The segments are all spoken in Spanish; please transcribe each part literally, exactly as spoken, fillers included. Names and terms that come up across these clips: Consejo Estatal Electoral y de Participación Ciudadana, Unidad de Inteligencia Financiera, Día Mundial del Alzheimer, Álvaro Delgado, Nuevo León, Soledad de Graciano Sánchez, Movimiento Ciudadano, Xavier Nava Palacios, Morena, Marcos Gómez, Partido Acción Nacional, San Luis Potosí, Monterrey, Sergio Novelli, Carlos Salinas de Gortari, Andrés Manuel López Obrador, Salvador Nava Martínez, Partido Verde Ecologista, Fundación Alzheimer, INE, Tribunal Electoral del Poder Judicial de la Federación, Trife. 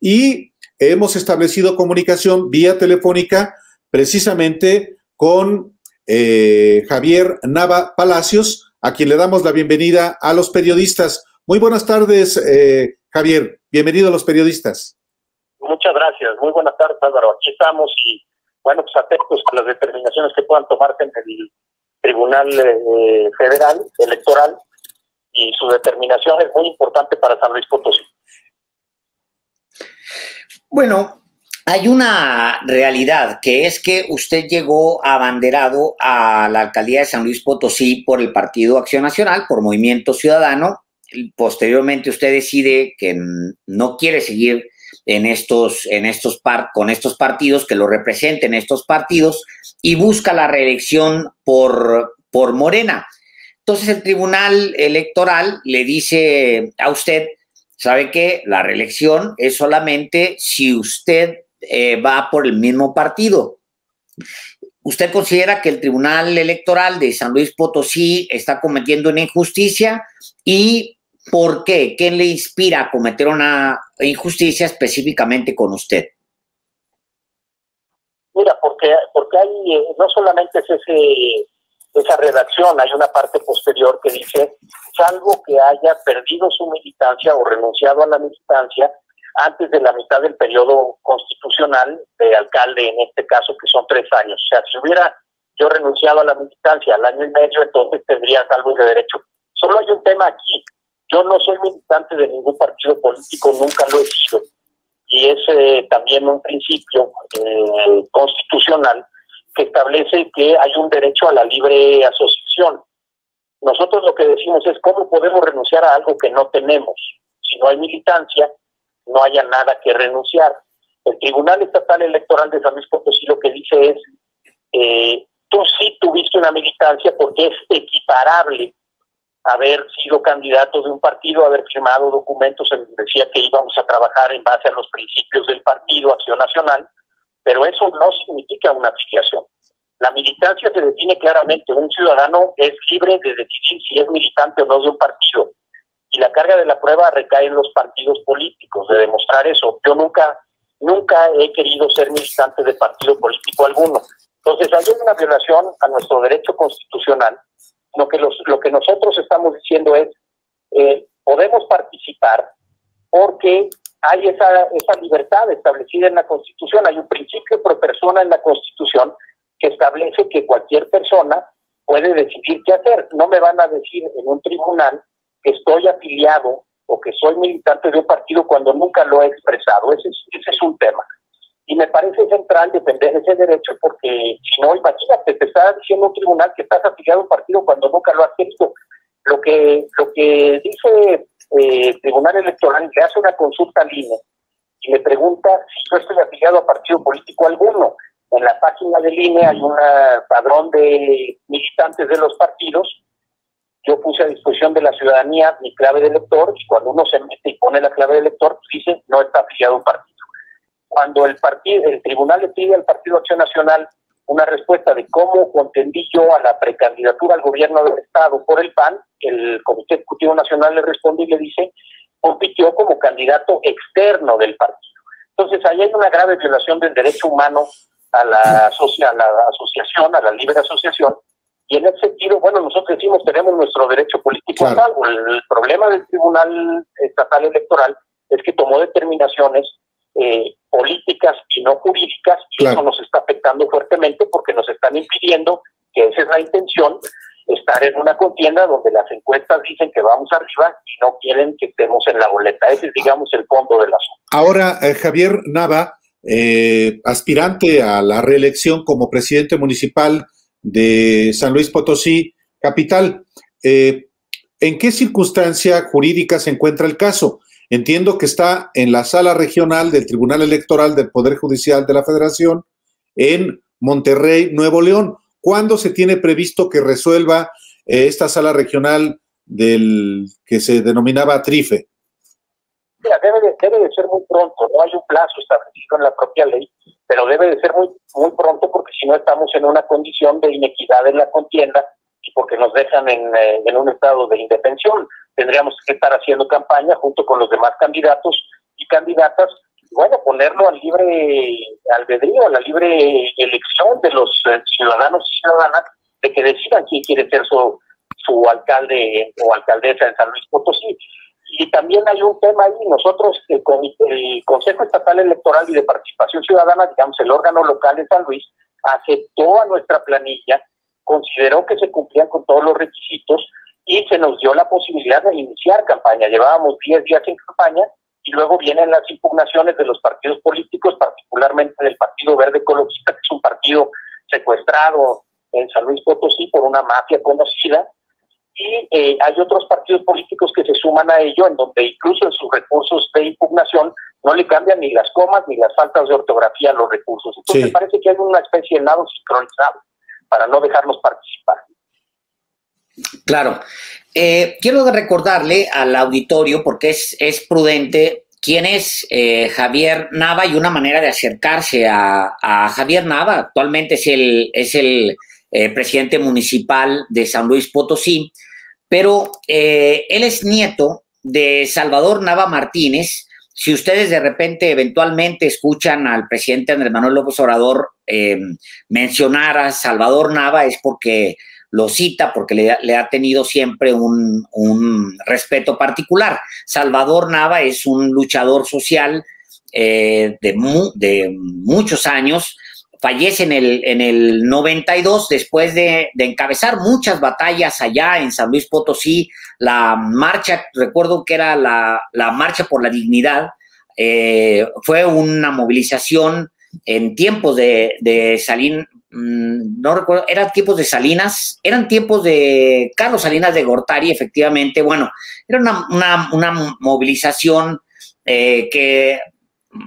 y hemos establecido comunicación vía telefónica precisamente con eh, Xavier Nava Palacios, a quien le damos la bienvenida a los periodistas. Muy buenas tardes, eh, Xavier. Bienvenido a los periodistas. Muchas gracias. Muy buenas tardes, Álvaro. Aquí estamos y, bueno, pues atentos a las determinaciones que puedan tomarse en el Tribunal eh, Federal Electoral, y su determinación es muy importante para San Luis Potosí. Bueno, hay una realidad, que es que usted llegó abanderado a la alcaldía de San Luis Potosí por el Partido Acción Nacional, por Movimiento Ciudadano. Posteriormente usted decide que no quiere seguir en estos, en estos par con estos partidos, que lo representen estos partidos, y busca la reelección por, por Morena. Entonces el Tribunal Electoral le dice a usted, ¿sabe qué? La reelección es solamente si usted eh, va por el mismo partido. ¿Usted considera que el Tribunal Electoral de San Luis Potosí está cometiendo una injusticia? ¿Y por qué? ¿Qué le inspira a cometer una injusticia específicamente con usted? Mira, porque, porque hay, eh, no solamente es ese... esa redacción, hay una parte posterior que dice, salvo que haya perdido su militancia o renunciado a la militancia antes de la mitad del periodo constitucional de alcalde, en este caso, que son tres años. O sea, si hubiera yo renunciado a la militancia al año y medio, entonces tendría salvo de derecho. Solo hay un tema aquí. Yo no soy militante de ningún partido político, nunca lo he sido. Y es eh, también un principio eh, constitucional que establece que hay un derecho a la libre asociación. Nosotros lo que decimos es cómo podemos renunciar a algo que no tenemos. Si no hay militancia, no haya nada que renunciar. El Tribunal Estatal Electoral de San Luis Potosí lo que dice es, eh, tú sí tuviste una militancia porque es equiparable haber sido candidato de un partido, haber firmado documentos en donde decía que íbamos a trabajar en base a los principios del partido Acción Nacional, pero eso no significa una afiliación. La militancia se define claramente. Un ciudadano es libre de decidir si es militante o no de un partido. Y la carga de la prueba recae en los partidos políticos, de demostrar eso. Yo nunca, nunca he querido ser militante de partido político alguno. Entonces, hay una violación a nuestro derecho constitucional. Lo que, los, lo que nosotros estamos diciendo es, eh, podemos participar porque hay esa, esa libertad establecida en la Constitución. Hay un principio pro persona en la Constitución que establece que cualquier persona puede decidir qué hacer. No me van a decir en un tribunal que estoy afiliado o que soy militante de un partido cuando nunca lo he expresado. Ese es, ese es un tema. Y me parece central defender ese derecho porque, si no, imagínate, te está diciendo un tribunal que estás afiliado a un partido cuando nunca lo has hecho. Lo que, lo que dice... Eh, Tribunal Electoral le hace una consulta al I N E y le pregunta si yo estoy afiliado a partido político alguno. En la página del I N E hay un padrón de militantes de los partidos. Yo puse a disposición de la ciudadanía mi clave de elector, y cuando uno se mete y pone la clave de elector, dice no está afiliado a un partido. Cuando el partido, el tribunal le pide al Partido Acción Nacional una respuesta de cómo contendí yo a la precandidatura al gobierno del Estado por el P A N, el Comité Ejecutivo Nacional le responde y le dice, compitió como candidato externo del partido. Entonces, ahí hay una grave violación del derecho humano a la, asocia, a la asociación, a la libre asociación, y en ese sentido, bueno, nosotros decimos tenemos nuestro derecho político a salvo. El, el problema del Tribunal Estatal Electoral es que tomó determinaciones Eh, políticas y no jurídicas, y claro, eso nos está afectando fuertemente porque nos están impidiendo, que esa es la intención, estar en una contienda donde las encuestas dicen que vamos arriba y no quieren que estemos en la boleta. Ese es, digamos, el fondo del asunto. Ahora, eh, Xavier Nava, eh, aspirante a la reelección como presidente municipal de San Luis Potosí capital, eh, ¿en qué circunstancia jurídica se encuentra el caso? Entiendo que está en la sala regional del Tribunal Electoral del Poder Judicial de la Federación en Monterrey, Nuevo León. ¿Cuándo se tiene previsto que resuelva eh, esta sala regional del que se denominaba Trife? Mira, debe de, debe de ser muy pronto. No hay un plazo establecido en la propia ley, pero debe de ser muy, muy pronto, porque si no estamos en una condición de inequidad en la contienda y porque nos dejan en, eh, en un estado de indefensión. Tendríamos que estar haciendo campaña junto con los demás candidatos y candidatas bueno, ponerlo al libre albedrío, a la libre elección de los eh, ciudadanos y ciudadanas, de que decidan quién quiere ser su, su alcalde o alcaldesa en San Luis Potosí. Y también hay un tema ahí, nosotros, el, el Consejo Estatal Electoral y de Participación Ciudadana, digamos el órgano local de San Luis, aceptó a nuestra planilla, consideró que se cumplían con todos los requisitos y se nos dio la posibilidad de iniciar campaña. Llevábamos diez días en campaña y luego vienen las impugnaciones de los partidos políticos, particularmente del Partido Verde Ecologista, que es un partido secuestrado en San Luis Potosí por una mafia conocida, y eh, hay otros partidos políticos que se suman a ello, en donde incluso en sus recursos de impugnación no le cambian ni las comas ni las faltas de ortografía a los recursos. Entonces sí, parece que hay una especie de nado sincronizado para no dejarlos participar. Claro. Eh, quiero recordarle al auditorio, porque es, es prudente, quién es eh, Xavier Nava y una manera de acercarse a, a Xavier Nava. Actualmente es el, es el eh, presidente municipal de San Luis Potosí, pero eh, él es nieto de Salvador Nava Martínez. Si ustedes de repente eventualmente escuchan al presidente Andrés Manuel López Obrador eh, mencionar a Salvador Nava, es porque lo cita, porque le, le ha tenido siempre un, un respeto particular. Salvador Nava es un luchador social eh, de, mu de muchos años, fallece en el, en el noventa y dos después de, de encabezar muchas batallas allá en San Luis Potosí. La marcha, recuerdo que era la, la Marcha por la Dignidad, eh, fue una movilización en tiempos de, de Salinas, mmm, no recuerdo, eran tiempos de Salinas, eran tiempos de Carlos Salinas de Gortari, efectivamente. Bueno, era una, una, una movilización eh, que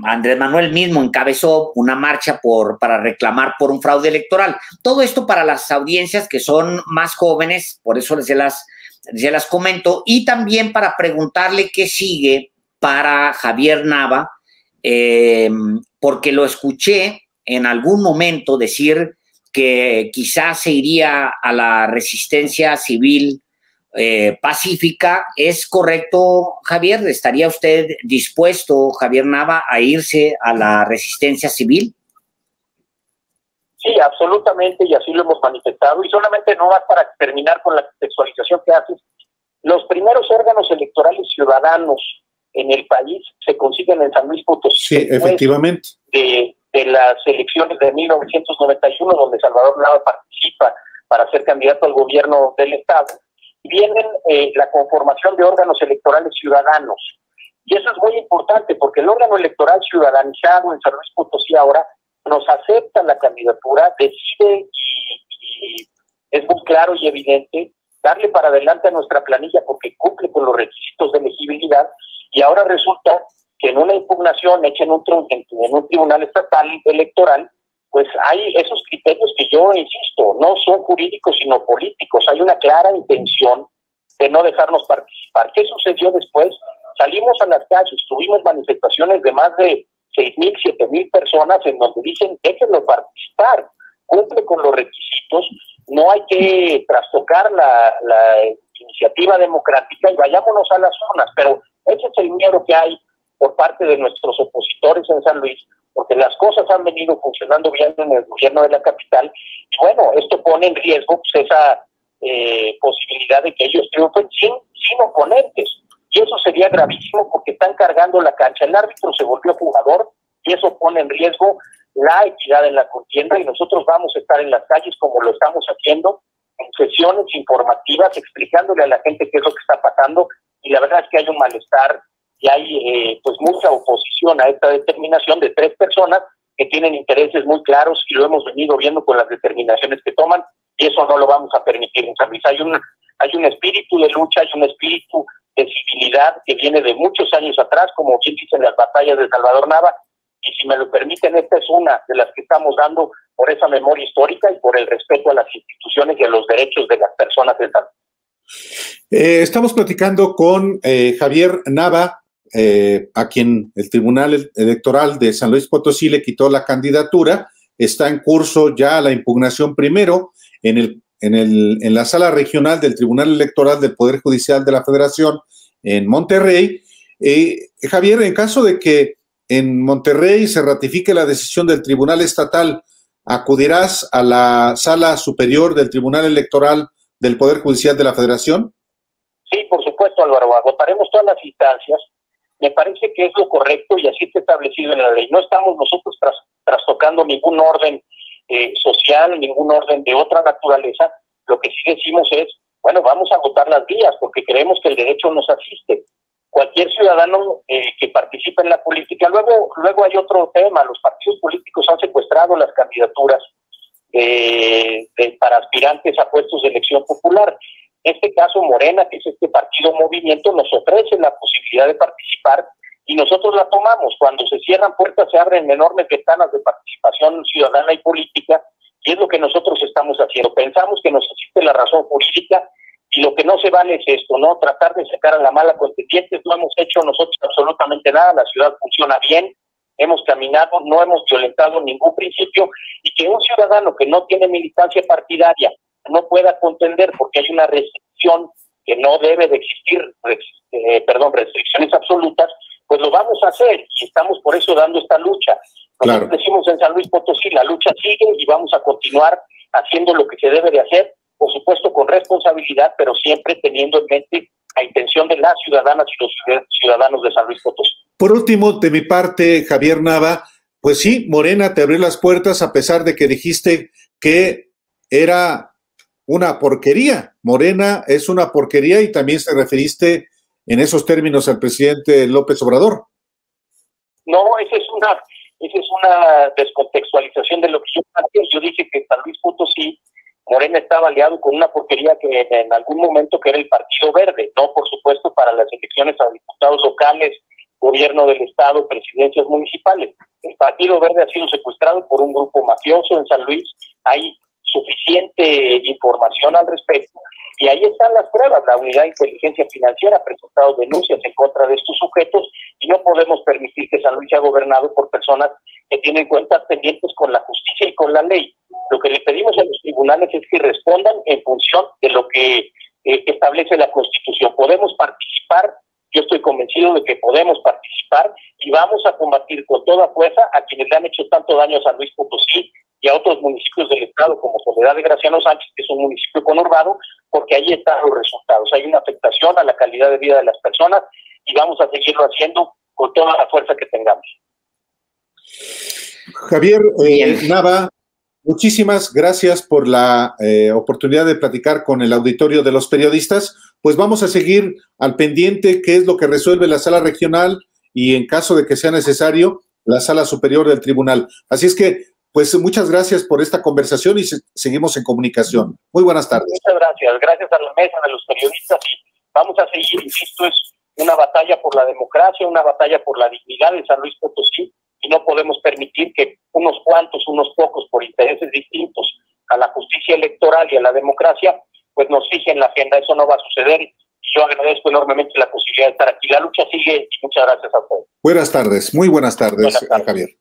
Andrés Manuel mismo encabezó, una marcha por, para reclamar por un fraude electoral. Todo esto para las audiencias que son más jóvenes, por eso se las, se las comento, y también para preguntarle qué sigue para Xavier Nava, eh, porque lo escuché en algún momento decir que quizás se iría a la resistencia civil Eh, pacífica. ¿Es correcto, Xavier? ¿Estaría usted dispuesto, Xavier Nava, a irse a la resistencia civil? Sí, absolutamente, y así lo hemos manifestado. Y solamente no más para terminar con la contextualización que haces. Los primeros órganos electorales ciudadanos en el país se consiguen en San Luis Potosí. Sí, efectivamente. De, de las elecciones de mil novecientos noventa y uno, donde Salvador Nava participa para ser candidato al gobierno del estado, vienen eh, la conformación de órganos electorales ciudadanos. Y eso es muy importante, porque el órgano electoral ciudadanizado en San Luis Potosí ahora nos acepta la candidatura, decide, y, y es muy claro y evidente, darle para adelante a nuestra planilla porque cumple con los requisitos de elegibilidad. Y ahora resulta que en una impugnación hecha en un, en, en un tribunal estatal electoral, pues hay esos criterios que yo insisto, no son jurídicos sino políticos. Hay una clara intención de no dejarnos participar. ¿Qué sucedió después? Salimos a las calles, tuvimos manifestaciones de más de seis mil, siete mil personas en donde dicen, déjenlo participar, cumple con los requisitos, no hay que trastocar la, la iniciativa democrática y vayámonos a las zonas. Pero ese es el miedo que hay por parte de nuestros opositores en San Luis, porque las cosas han venido funcionando bien en el gobierno de la capital. Y bueno, esto pone en riesgo pues, esa eh, posibilidad de que ellos triunfen sin, sin oponentes. Y eso sería gravísimo porque están cargando la cancha. El árbitro se volvió jugador y eso pone en riesgo la equidad en la contienda, y nosotros vamos a estar en las calles como lo estamos haciendo, en sesiones informativas, explicándole a la gente qué es lo que está pasando. Y la verdad es que hay un malestar y hay eh, pues mucha oposición a esta determinación de tres personas que tienen intereses muy claros, y lo hemos venido viendo con las determinaciones que toman, y eso no lo vamos a permitir. En San Luis hay un, hay un espíritu de lucha, hay un espíritu de civilidad que viene de muchos años atrás, como quien dice en las batallas de Salvador Nava, y si me lo permiten, esta es una de las que estamos dando por esa memoria histórica y por el respeto a las instituciones y a los derechos de las personas de San Luis. Eh, estamos platicando con eh, Xavier Nava, Eh, a quien el Tribunal Electoral de San Luis Potosí le quitó la candidatura. Está en curso ya la impugnación primero en, el, en, el, en la sala regional del Tribunal Electoral del Poder Judicial de la Federación en Monterrey. Eh, Xavier, en caso de que en Monterrey se ratifique la decisión del Tribunal Estatal, ¿acudirás a la Sala Superior del Tribunal Electoral del Poder Judicial de la Federación? Sí, por supuesto, Álvaro, agotaremos todas las instancias. Me parece que es lo correcto y así está establecido en la ley. No estamos nosotros tras, trastocando ningún orden eh, social, ningún orden de otra naturaleza. Lo que sí decimos es, bueno, vamos a agotar las vías porque creemos que el derecho nos asiste. Cualquier ciudadano eh, que participe en la política. Luego luego hay otro tema, los partidos políticos han secuestrado las candidaturas eh, de, para aspirantes a puestos de elección popular. En este caso Morena, que es este partido movimiento, nos ofrece la posibilidad de participar y nosotros la tomamos. Cuando se cierran puertas se abren enormes ventanas de participación ciudadana y política y es lo que nosotros estamos haciendo. Pensamos que nos existe la razón jurídica y lo que no se vale es esto, ¿no? Tratar de sacar a la mala contendientes. No hemos hecho nosotros absolutamente nada, la ciudad funciona bien, hemos caminado, no hemos violentado ningún principio y que un ciudadano que no tiene militancia partidaria no pueda contender porque hay una restricción que no debe de existir, eh, perdón, restricciones absolutas, pues lo vamos a hacer y estamos por eso dando esta lucha. Nosotros claro. Decimos en San Luis Potosí, la lucha sigue y vamos a continuar haciendo lo que se debe de hacer, por supuesto con responsabilidad, pero siempre teniendo en mente la intención de las ciudadanas y los ciudadanos de San Luis Potosí. Por último, de mi parte, Xavier Nava, pues sí, Morena te abrió las puertas a pesar de que dijiste que era una porquería, Morena es una porquería y también se referiste en esos términos al presidente López Obrador. No, esa es una, esa es una descontextualización de lo que yo planteé. Yo dije que San Luis Potosí, Morena estaba aliado con una porquería que en, en algún momento que era el Partido Verde, no, por supuesto, para las elecciones a diputados locales, gobierno del estado, presidencias municipales. El Partido Verde ha sido secuestrado por un grupo mafioso en San Luis, ahí suficiente información al respecto. Y ahí están las pruebas. La Unidad de Inteligencia Financiera ha presentado denuncias en contra de estos sujetos y no podemos permitir que San Luis sea gobernado por personas que tienen cuentas pendientes con la justicia y con la ley. Lo que le pedimos a los tribunales es que respondan en función de lo que eh, establece la Constitución. Podemos participar, yo estoy convencido de que podemos participar y vamos a combatir con toda fuerza a quienes le han hecho tanto daño a San Luis Potosí y a otros municipios del estado como Soledad de Graciano Sánchez, que es un municipio conurbado, porque ahí están los resultados. Hay una afectación a la calidad de vida de las personas y vamos a seguirlo haciendo con toda la fuerza que tengamos. Xavier eh, Nava, muchísimas gracias por la eh, oportunidad de platicar con el auditorio de los periodistas. Pues vamos a seguir al pendiente qué es lo que resuelve la sala regional y en caso de que sea necesario, la sala superior del tribunal. Así es que pues muchas gracias por esta conversación y se seguimos en comunicación. Muy buenas tardes. Muchas gracias. Gracias a la mesa, a los periodistas. Vamos a seguir, insisto, es una batalla por la democracia, una batalla por la dignidad de San Luis Potosí y no podemos permitir que unos cuantos, unos pocos, por intereses distintos a la justicia electoral y a la democracia, pues nos fijen la agenda. Eso no va a suceder. Yo agradezco enormemente la posibilidad de estar aquí. La lucha sigue y muchas gracias a todos. Buenas tardes. Muy buenas tardes, buenas tardes. Xavier.